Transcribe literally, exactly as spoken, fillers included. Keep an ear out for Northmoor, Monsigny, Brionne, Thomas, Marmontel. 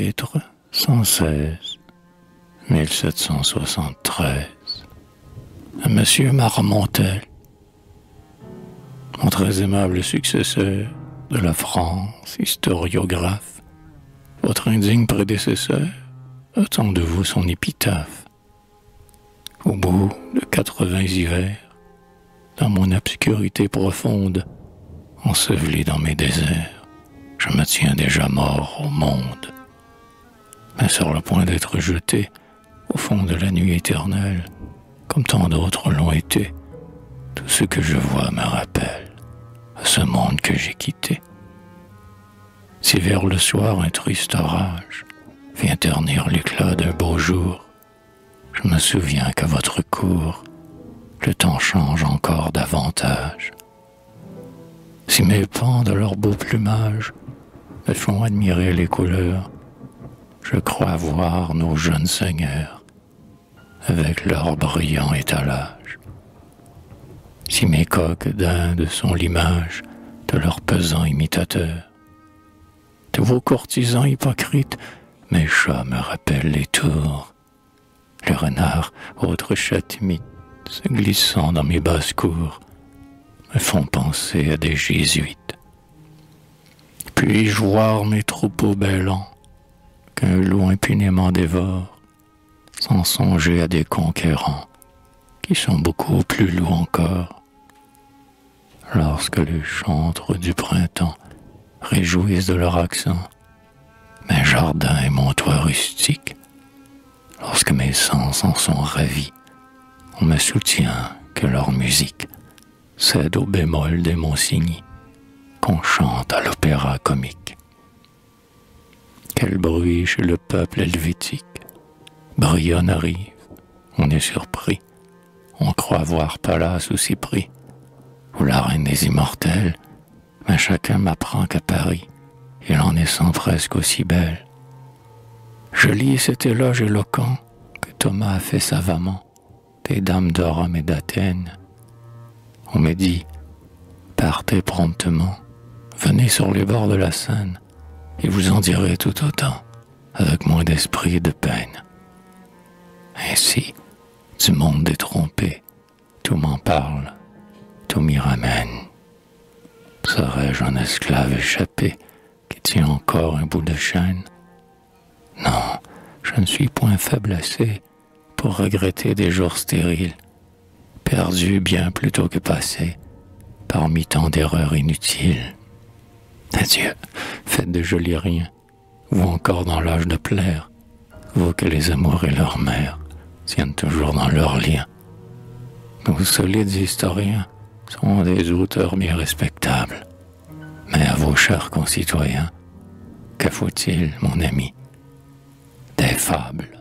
Chapitre cent seize, mille sept cent soixante-treize. À Monsieur Marmontel, mon très aimable successeur de la France, historiographe, votre indigne prédécesseur attend de vous son épitaphe. Au bout de quatre-vingts hivers, dans mon obscurité profonde, enseveli dans mes déserts, je me tiens déjà mort au monde, mais sur le point d'être jeté au fond de la nuit éternelle, comme tant d'autres l'ont été. Tout ce que je vois me rappelle à ce monde que j'ai quitté. Si vers le soir un triste orage vient ternir l'éclat d'un beau jour, je me souviens qu'à votre cour, le temps change encore davantage. Si mes pans de leur beau plumage me font admirer les couleurs, je crois voir nos jeunes seigneurs avec leur brillant étalage. Si mes coqs d'Inde sont l'image de leurs pesants imitateurs, de vos courtisans hypocrites, mes chats me rappellent les tours, le renard, autre chat timide, se glissant dans mes basses-cours, me font penser à des jésuites. Puis-je voir mes troupeaux bêlants qu'un loup impunément dévore, sans songer à des conquérants qui sont beaucoup plus loups encore? Lorsque les chantres du printemps réjouissent de leur accent mes jardins et mon toit rustique, lorsque mes sens en sont ravis, on me soutient que leur musique cède au bémol des Monsigny, qu'on chante à l'opéra comique. Quel bruit chez le peuple helvétique! Brionne arrive, on est surpris, on croit voir Pallas ou Cypris, ou la reine des immortels, mais chacun m'apprend qu'à Paris, il en est sans presque aussi belle. Je lis cet éloge éloquent que Thomas a fait savamment des dames de Rome et d'Athènes. On me dit, partez promptement, venez sur les bords de la Seine, et vous en direz tout autant, avec moins d'esprit et de peine. Ainsi, du monde détrompé, tout m'en parle, tout m'y ramène. Serais-je un esclave échappé qui tient encore un bout de chaîne? Non, je ne suis point faiblessé pour regretter des jours stériles, perdus bien plutôt que passés, parmi tant d'erreurs inutiles. Adieu, faites de jolis riens, ou encore dans l'âge de plaire, vous que les amours et leur mère tiennent toujours dans leurs liens. Nos solides historiens sont des auteurs bien respectables, mais à vos chers concitoyens, que faut-il, mon ami? Des fables.